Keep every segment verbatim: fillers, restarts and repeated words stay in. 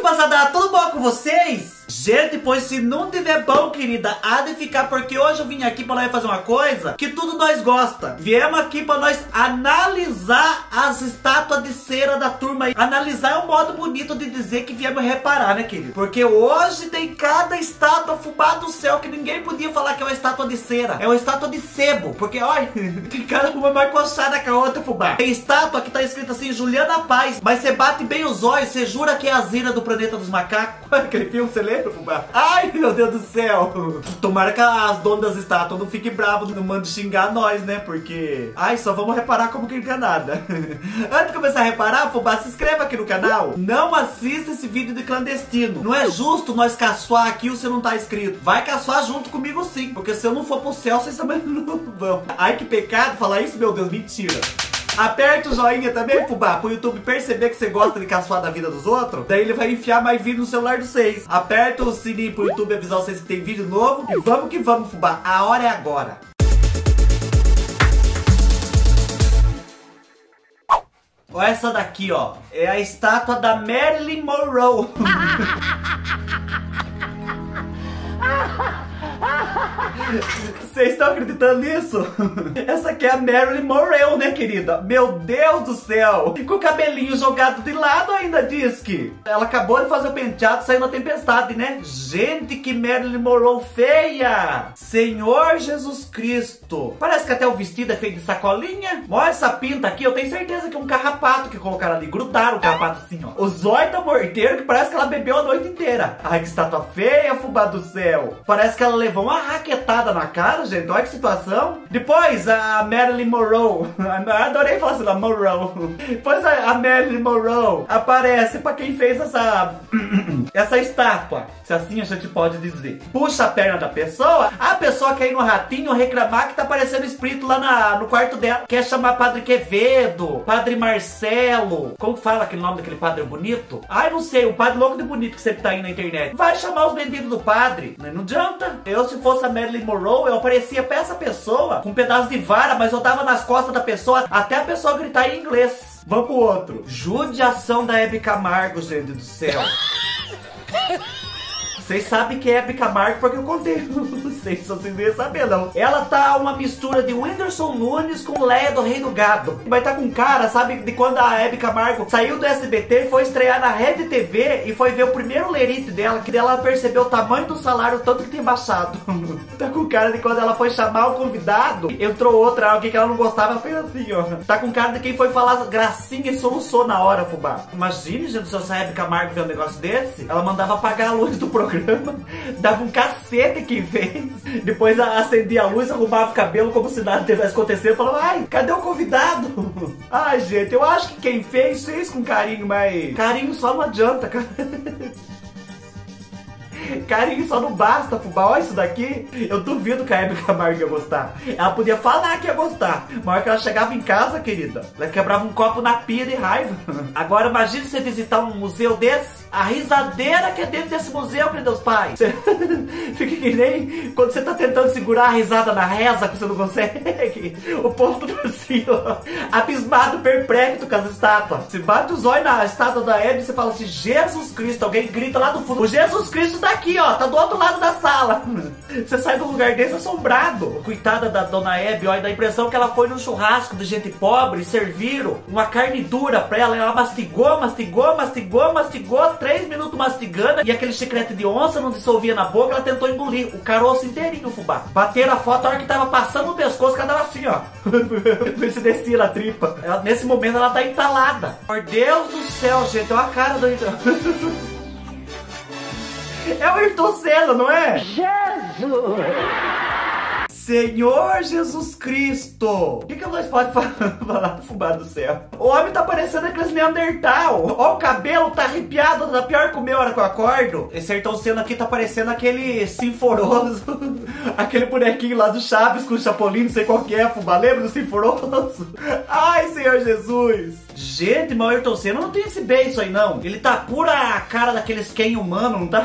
muito passada, tudo bom com vocês? Gente, pois se não tiver bom, querida, há de ficar, porque hoje eu vim aqui pra nós fazer uma coisa que tudo nós gosta. Viemos aqui pra nós analisar as estátuas de cera da turma aí. Analisar é um modo bonito de dizer que viemos reparar, né, querido? Porque hoje tem cada estátua fubá do céu que ninguém podia falar que é uma estátua de cera. É uma estátua de sebo, porque, olha, tem cada uma mais coçada que a outra, fubá. Tem estátua que tá escrita assim, Juliana Paz, mas você bate bem os olhos, você jura que é a Zira do Planeta dos Macacos. Aquele filme, você lembra? Ai, meu Deus do céu. Tomara que as donas das estátuas não fiquem bravas, não mandem xingar nós, né? Porque... ai, só vamos reparar como que enganada. Antes de começar a reparar, fubá, se inscreva aqui no canal. Não assista esse vídeo de clandestino. Não é justo nós caçoar aqui e você não tá inscrito. Vai caçoar junto comigo sim, porque se eu não for pro céu, vocês também não vão. Ai, que pecado falar isso, meu Deus, mentira. Aperta o joinha também, fubá, pro YouTube perceber que você gosta de caçoar da vida dos outros. Daí ele vai enfiar mais vídeo no celular de vocês. Aperta o sininho pro YouTube avisar vocês que tem vídeo novo. E vamos que vamos, fubá, a hora é agora. Ó, essa daqui, ó, é a estátua da Marilyn Monroe. Vocês estão acreditando nisso? Essa aqui é a Marilyn Monroe, né, querida? Meu Deus do céu! E com o cabelinho jogado de lado ainda, diz que ela acabou de fazer o penteado, saiu na tempestade, né? Gente, que Marilyn Monroe feia! Senhor Jesus Cristo! Parece que até o vestido é feito de sacolinha. Olha essa pinta aqui, eu tenho certeza que é um carrapato que colocaram ali. Grudaram o carrapato assim, ó. O zóio tá morteiro que parece que ela bebeu a noite inteira. Ai, que estátua feia, fubá do céu! Parece que ela levou uma raquetada na cara, gente. Olha que situação. Depois, a Marilyn Monroe. Eu adorei falar assim, a Monroe. Depois a, a Marilyn Monroe aparece pra quem fez essa... essa estátua. Se assim a gente pode dizer. Puxa a perna da pessoa. A pessoa quer ir no ratinho reclamar que tá aparecendo espírito lá na, no quarto dela. Quer chamar Padre Quevedo, Padre Marcelo. Como fala aquele nome daquele padre bonito? Ai, não sei. O padre louco de bonito que sempre tá aí na internet. Vai chamar os benditos do padre. Não adianta. Eu, se fosse a Marilyn Monroe, eu aparecia pra essa pessoa com um pedaço de vara, mas eu dava nas costas da pessoa até a pessoa gritar em inglês. Vamos pro outro. Judiação da Hebe Camargo, gente do céu. Vocês sabem que é Hebe Camargo porque eu contei. Não sei se vocês iam saber, não. Ela tá uma mistura de Whindersson Nunes com Leia do Rei do Gado. Mas tá com cara, sabe, de quando a Hebe Camargo saiu do S B T, foi estrear na Rede T V e foi ver o primeiro lerite dela, que dela percebeu o tamanho do salário, tanto que tem baixado. Tá com cara de quando ela foi chamar o convidado, entrou outra, alguém que ela não gostava, fez assim, ó. Tá com cara de quem foi falar gracinha e soluçou na hora, fubá. Imagine, gente, se a Hebe Camargo vê um negócio desse, ela mandava apagar a luz do programa. Dava um cacete que fez. Depois acendia a luz, arrumava o cabelo como se nada tivesse acontecido. Falava, ai, cadê o convidado? Ai, gente, eu acho que quem fez, fez com carinho, mas carinho só não adianta, cara. Carinho só não basta, fubá. Olha isso daqui. Eu duvido que a Hebe Camargo ia gostar. Ela podia falar que ia gostar, mas na hora que ela chegava em casa, querida, ela quebrava um copo na pia de raiva. Agora imagina você visitar um museu desse. A risadeira que é dentro desse museu, queridos pais. Você... fica que nem quando você tá tentando segurar a risada na reza, que você não consegue. O povo tá assim, ó, abismado, perplexo com as estátuas. Você bate os olhos na estátua da Hebe e você fala assim, Jesus Cristo. Alguém grita lá do fundo, o Jesus Cristo tá aqui, ó, tá do outro lado da sala. Você sai do lugar desse assombrado. Coitada da dona Hebe, ó, e dá a impressão que ela foi num churrasco de gente pobre e serviram uma carne dura pra ela. Ela mastigou, mastigou, mastigou, mastigou, três minutos mastigando, e aquele chiclete de onça não dissolvia na boca, ela tentou engolir o caroço inteirinho, fubá. Bateram a foto, a hora que tava passando o pescoço, ela tava assim, ó. Se descia na tripa. Ela, nesse momento ela tá entalada. Por Deus do céu, gente, olha a cara do... é o Ayrton Senna, não é? Jesus! Senhor Jesus Cristo! O que que nós podemos falar, fubá do céu? O homem tá parecendo aqueles Neandertal. Ó, o cabelo tá arrepiado, tá pior que o meu, hora que eu acordo. Esse Ayrton Senna aqui tá parecendo aquele sinforoso. Aquele bonequinho lá do Chaves com o Chapolin, não sei qual que é, fubá. Lembra do sinforoso? Ai, Senhor Jesus! Gente, mas o Ayrton Senna não tem esse beijo aí, não. Ele tá pura a cara daqueles quem humano, não tá?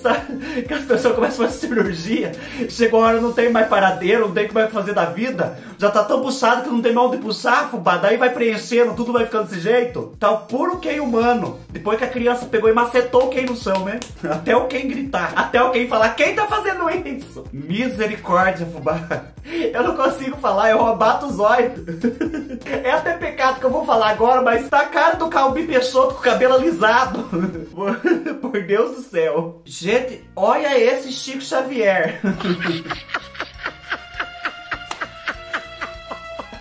sabe? Que as pessoas começam a fazer cirurgia, chega uma hora não tem mais paradeiro, não tem o que vai fazer da vida, já tá tão puxado que não tem mais onde puxar, fubá, daí vai preenchendo, tudo vai ficando desse jeito. Tá o puro quem humano, depois que a criança pegou e macetou quem no chão, né? Até o quem gritar, até o quem falar, quem tá fazendo isso? Misericórdia, fubá. Eu não consigo falar, eu abato os olhos. É até pecado que eu vou falar agora, mas tá a cara do Calbi Peixoto com o cabelo alisado. Por Deus do céu. Gente, olha esse Chico Xavier.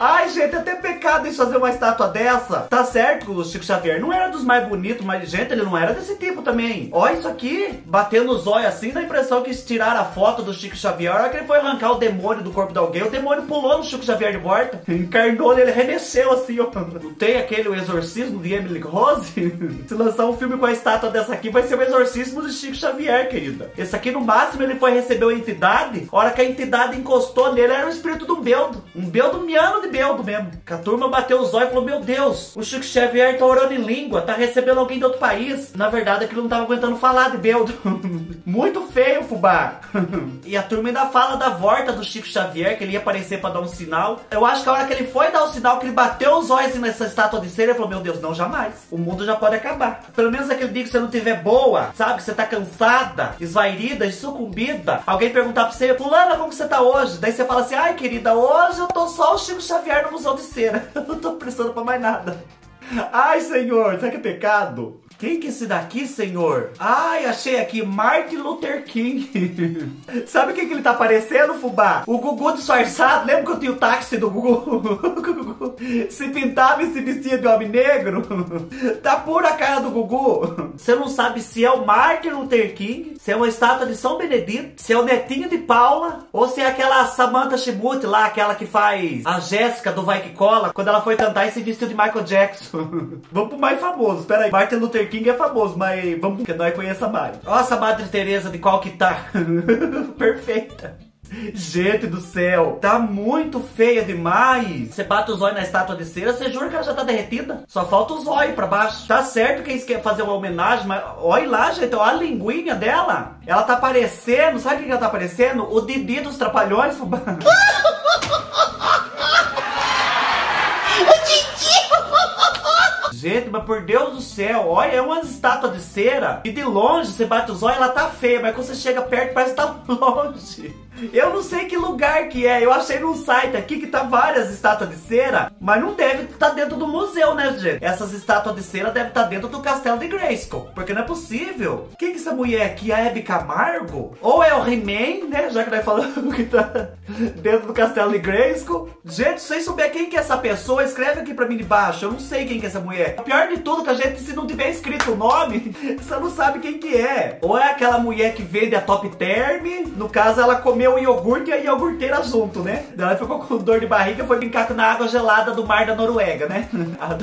Ai, gente, até pecado isso fazer uma estátua dessa. Tá certo que o Chico Xavier não era dos mais bonitos, mas, gente, ele não era desse tipo também. Olha isso aqui, batendo os olhos assim, dá a impressão que tiraram a foto do Chico Xavier. A hora que ele foi arrancar o demônio do corpo de alguém, o demônio pulou no Chico Xavier de volta. Encarnou ele, ele remexeu assim, ó. Não tem aquele O Exorcismo de Emily Rose? Se lançar um filme com a estátua dessa aqui, vai ser O Exorcismo do Chico Xavier, querida. Esse aqui, no máximo, ele foi receber uma entidade. A hora que a entidade encostou nele, era o espírito de um beldo. Um beldo miano de beldo mesmo. Que a turma bateu os olhos e falou, meu Deus, o Chico Xavier tá orando em língua, tá recebendo alguém de outro país. Na verdade, aquilo não tava aguentando falar de beldo. Muito feio, fubá. E a turma ainda fala da volta do Chico Xavier, que ele ia aparecer pra dar um sinal. Eu acho que a hora que ele foi dar o sinal, que ele bateu os olhos assim, nessa estátua de cera, ele falou, meu Deus, não, jamais. O mundo já pode acabar. Pelo menos aquele dia que você não tiver boa, sabe, que você tá cansada, esvairida, sucumbida. Alguém perguntar pra você, fulana, como que você tá hoje? Daí você fala assim, ai, querida, hoje eu tô só o Chico Xavier Xavier no Museu de Cera. Eu não tô precisando pra mais nada. Ai, senhor, será que é pecado? Quem que é esse daqui, senhor? Ai, achei aqui, Martin Luther King. Sabe o que que ele tá parecendo, fubá? O Gugu disfarçado, lembra que eu tinha o táxi do Gugu? Se pintava e se vestia de homem negro. Tá pura a cara do Gugu. Você não sabe se é o Martin Luther King, se é uma estátua de São Benedito, se é o netinho de Paula, ou se é aquela Samantha Chibut lá, aquela que faz a Jéssica do Vai Que Cola, quando ela foi cantar e se vestiu de Michael Jackson. Vamos pro mais famoso, peraí, Martin Luther King. King é famoso, mas vamos que nós conheça mais. Olha essa Madre Teresa de qual que tá. Perfeita. Gente do céu, tá muito feia demais. Você bate os olhos na estátua de cera, você jura que ela já tá derretida? Só falta os olhos pra baixo. Tá certo que eles querem fazer uma homenagem, mas olha lá, gente, olha a linguinha dela. Ela tá parecendo, sabe o que ela tá parecendo? O Didi dos Trapalhões, fubá. Gente, mas por Deus do céu, olha, é uma estátua de cera. E de longe você bate os olhos, ela tá feia, mas quando você chega perto parece que tá longe. Eu não sei que lugar que é, eu achei num site aqui que tá várias estátuas de cera, mas não deve estar dentro do museu, né, gente? Essas estátuas de cera devem estar dentro do Castelo de Grayskull, porque não é possível. Quem que essa mulher aqui? A Hebe Camargo? Ou é o He-Man, né, já que nós falamos que tá dentro do Castelo de Grayskull? Gente, se vocês souberem quem que é essa pessoa, escreve aqui pra mim debaixo, eu não sei quem que é essa mulher. O pior de tudo que a gente, se não tiver escrito o nome, você não sabe quem que é. Ou é aquela mulher que vende a Top Term, no caso ela comeu o iogurte e a iogurteira junto, né? Ela ficou com dor de barriga e foi brincar na água gelada do mar da Noruega, né?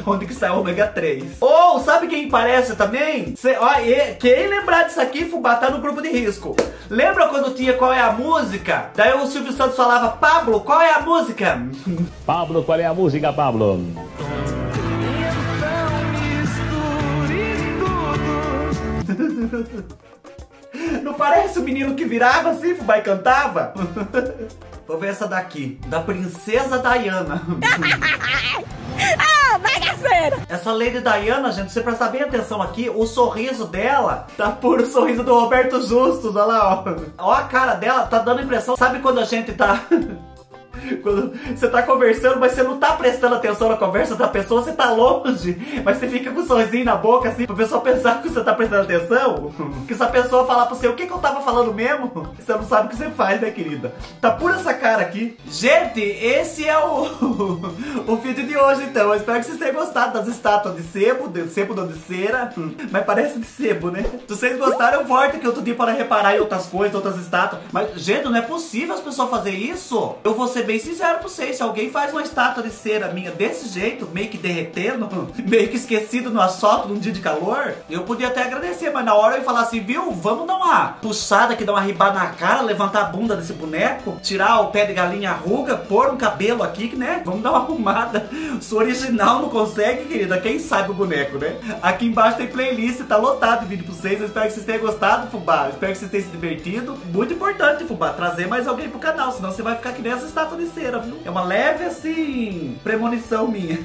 Onde que sai o ômega três. Ou, sabe quem parece também? Cê, ó, e, quem lembrar disso aqui, fubá, tá no grupo de risco. Lembra quando tinha Qual é a Música? Daí o Silvio Santos falava, Pablo, qual é a música? Pablo, qual é a música, Pablo? Não parece o menino que virava assim, fubá, e cantava? Vou ver essa daqui, da Princesa Diana. Ah, bagaceira! Essa Lady Diana, gente, você prestar bem atenção aqui, o sorriso dela tá puro sorriso do Roberto Justus, olha lá, ó. Ó a cara dela, tá dando impressão, sabe quando a gente tá... Quando você tá conversando, mas você não tá prestando atenção na conversa da pessoa, você tá longe, mas você fica com um sorrisinho na boca, assim, pra pessoa pensar que você tá prestando atenção. Que se a pessoa falar pra você, o que que eu tava falando mesmo? Você não sabe o que você faz, né, querida? Tá pura essa cara aqui. Gente, esse é o o vídeo de hoje, então. Eu espero que vocês tenham gostado das estátuas de sebo, de sebo não de cera, mas parece de sebo, né? Se vocês gostaram, eu volto aqui outro dia para reparar em outras coisas, outras estátuas. Mas, gente, não é possível as pessoas fazerem isso. Eu vou ser bem sincero pra vocês, se alguém faz uma estátua de cera minha desse jeito, meio que derretendo, meio que esquecido no assalto num dia de calor, eu podia até agradecer, mas na hora eu ia falar assim, viu, vamos dar uma puxada que dá uma ribada na cara, levantar a bunda desse boneco, tirar o pé de galinha ruga, pôr um cabelo aqui, né, vamos dar uma arrumada. Se o original não consegue, querida, quem sabe o boneco, né? Aqui embaixo tem playlist, tá lotado de vídeo pra vocês, eu espero que vocês tenham gostado, fubá, eu espero que vocês tenham se divertido, muito importante, fubá, trazer mais alguém pro canal, senão você vai ficar que nem essa estátua de cera, viu? É uma leve, assim, premonição minha.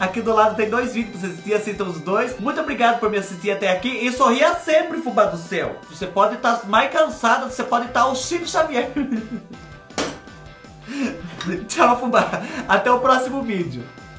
Aqui do lado tem dois vídeos pra vocês assistirem, assistam os dois. Muito obrigado por me assistir até aqui e sorria sempre, fubá do céu. Você pode estar tá mais cansado, você pode estar tá o Chico Xavier. Tchau, fubá. Até o próximo vídeo.